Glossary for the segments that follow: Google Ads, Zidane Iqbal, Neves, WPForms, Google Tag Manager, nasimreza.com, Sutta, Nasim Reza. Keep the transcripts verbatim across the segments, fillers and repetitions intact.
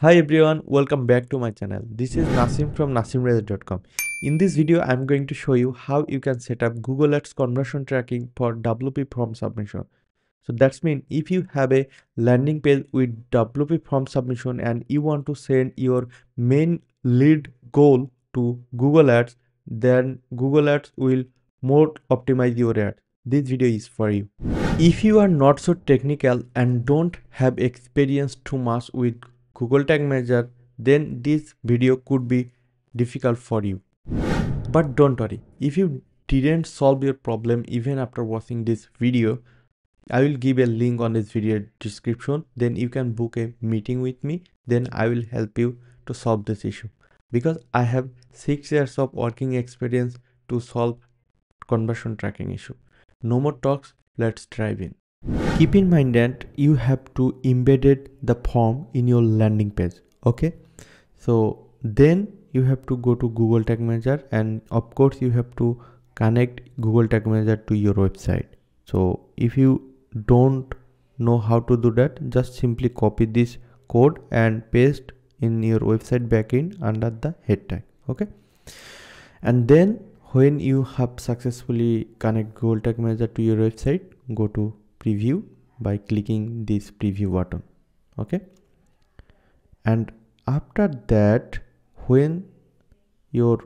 Hi everyone, welcome back to my channel. This is Nasim from nasim reza dot com. In this video, I am going to show you how you can set up Google Ads conversion tracking for W P form submission. So that means if you have a landing page with W P form submission and you want to send your main lead goal to Google Ads, then Google Ads will more optimize your ad. This video is for you. If you are not so technical and don't have experience too much with Google Tag Manager, then this video could be difficult for you. But don't worry, if you didn't solve your problem even after watching this video, I will give a link on this video description. Then you can book a meeting with me, then I will help you to solve this issue, because I have six years of working experience to solve conversion tracking issue. No more talks, let's dive in. Keep in mind that you have to embed the form in your landing page, okay? So then you have to go to Google Tag Manager, and of course you have to connect Google Tag Manager to your website. So if you don't know how to do that, just simply copy this code and paste in your website backend under the head tag, okay? And then when you have successfully connect Google Tag Manager to your website, go to preview by clicking this preview button, okay? And after that, when your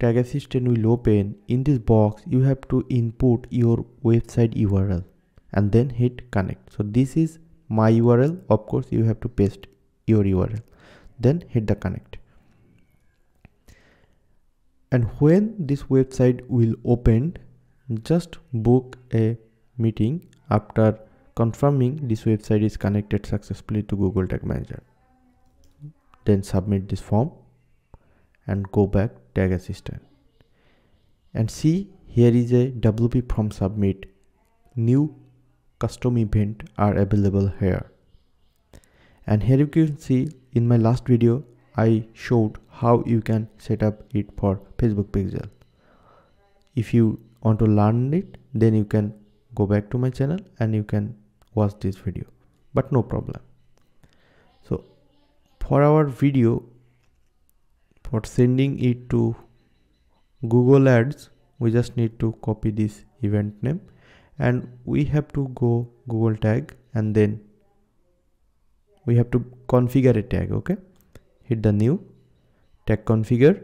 tag assistant will open, in this box you have to input your website U R L and then hit connect. So this is my U R L, of course you have to paste your U R L, then hit the connect. And when this website will open, just book a meeting after confirming this website is connected successfully to Google Tag Manager. Then submit this form and go back Tag Assistant. And see, here is a W P form submit. New custom event are available here. And here you can see in my last video, I showed how you can set up it for Facebook pixel. If you want to learn it, then you can go back to my channel and you can watch this video, but no problem. So for our video for sending it to Google Ads, we just need to copy this event name and we have to go Google Tag, and then we have to configure a tag, okay? Hit the new tag, configure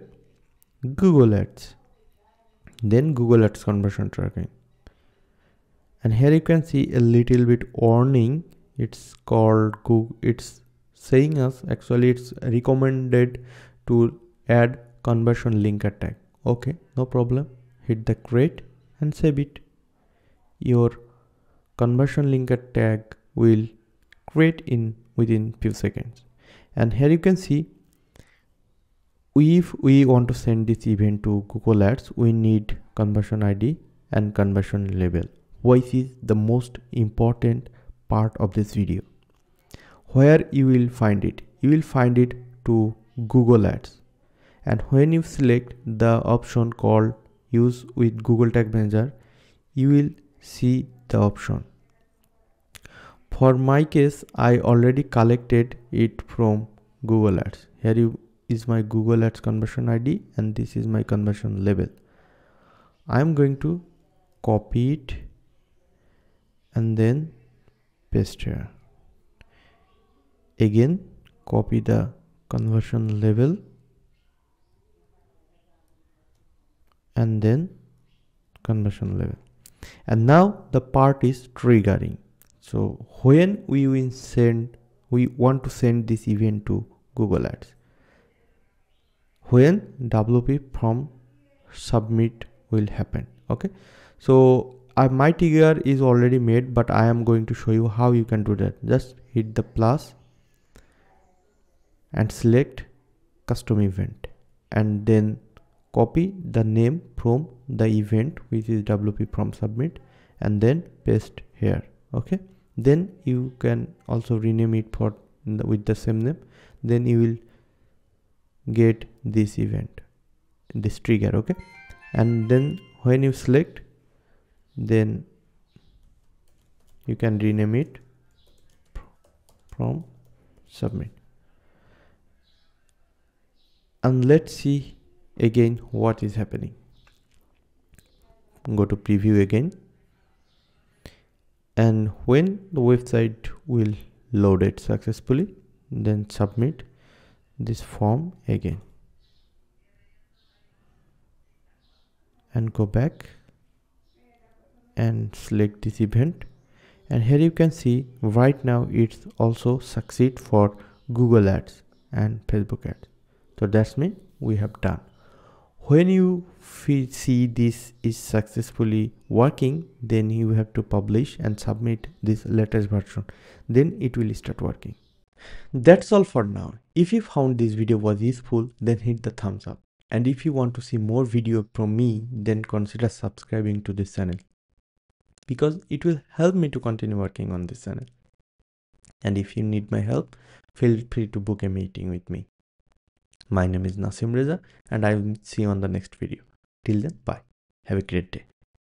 Google Ads, then Google Ads conversion tracking. And here you can see a little bit warning. It's called Google. It's saying us actually it's recommended to add conversion linker tag. Okay, no problem. Hit the create and save it. Your conversion linker tag will create in within few seconds. And here you can see, if we want to send this event to Google Ads, we need conversion I D and conversion label, which is the most important part of this video. Where you will find it, you will find it to Google Ads, and when you select the option called use with Google Tag Manager, you will see the option. For my case, I already collected it from Google Ads. Here you is my Google Ads conversion I D and this is my conversion label. I am going to copy it and then paste here. Again, copy the conversion label and then conversion label. And now the part is triggering. So when we will send, we want to send this event to Google Ads, when W P form submit will happen, okay? So Uh, my trigger is already made, but I am going to show you how you can do that. Just hit the plus and select custom event and then copy the name from the event, which is W P form submit, and then paste here, okay? Then you can also rename it for the, with the same name. Then you will get this event, this trigger, okay? And then when you select, then you can rename it from submit and let's see again what is happening. Go to preview again, and when the website will load it successfully, then submit this form again and go back and select this event. And here you can see right now it's also succeed for Google Ads and Facebook Ads. So that's mean we have done. When you see this is successfully working, then you have to publish and submit this latest version. Then it will start working. That's all for now. If you found this video was useful, then hit the thumbs up. And if you want to see more video from me, then consider subscribing to this channel, because it will help me to continue working on this channel. And if you need my help, feel free to book a meeting with me. My name is Nasim Reza, and I will see you on the next video. Till then, bye. Have a great day.